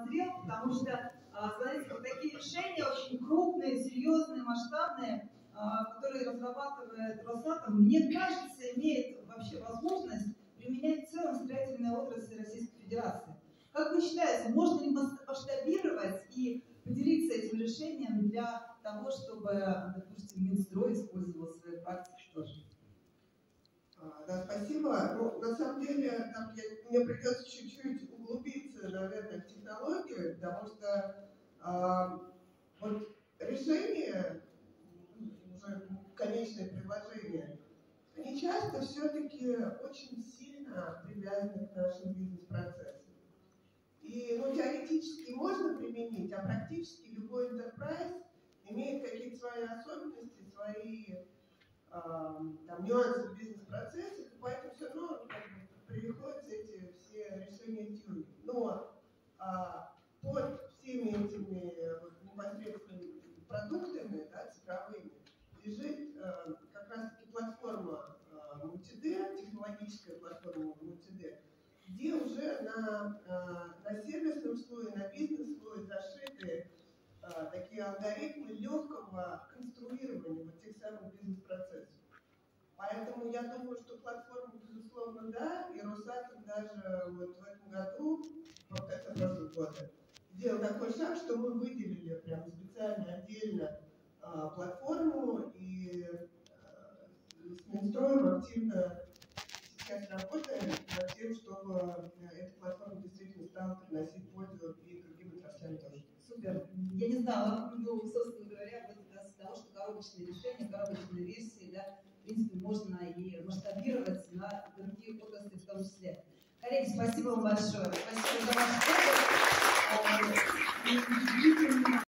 назрел, потому что, смотрите, вот такие решения очень крупные, серьезные, масштабные, которые разрабатывает Росатом, мне кажется, имеет вообще возможность применять в целом строительные отрасли Российской Федерации. Как вы считаете, можно ли масштабировать и поделиться этим решением для того, чтобы, допустим, Минстрой использовал свои практики тоже? Да, спасибо. Ну, на самом деле, там мне придется чуть-чуть углубиться, наверное, в технологию, потому что вот решение, уже конечное предложение, они часто все-таки очень сильно привязаны к нашим бизнес-процессам. И ну, теоретически можно применить, а практически любой enterprise имеет какие-то свои особенности, свои там, нюансы в бизнес-процессах, поэтому все равно приходится эти все решения тюнить. Но под всеми этими вот, непосредственными продуктами, да, цифровыми, лежит как раз-таки платформа Мульти-Д, технологическая платформа Мульти-Д, где уже на сервисном слое, на бизнес-слое зашиты такие алгоритмы легкого конструирования вот тех самых бизнес-процессов. Поэтому я думаю, что платформа, безусловно, да, и Росатом даже вот в этом году, вот это прошлого года, сделал такой шаг, что мы выделили прям специально отдельно платформу, и с Минстроем активно сейчас работаем над тем, чтобы эта платформа действительно стала приносить пользу и другим отраслям тоже. Супер. Я не знала, ну, собственно говоря, вот из того, что коробочные решения, коробочные версии, да, в принципе, можно и масштабировать на другие отрасли в том числе. Коллеги, спасибо вам большое. Спасибо за ваш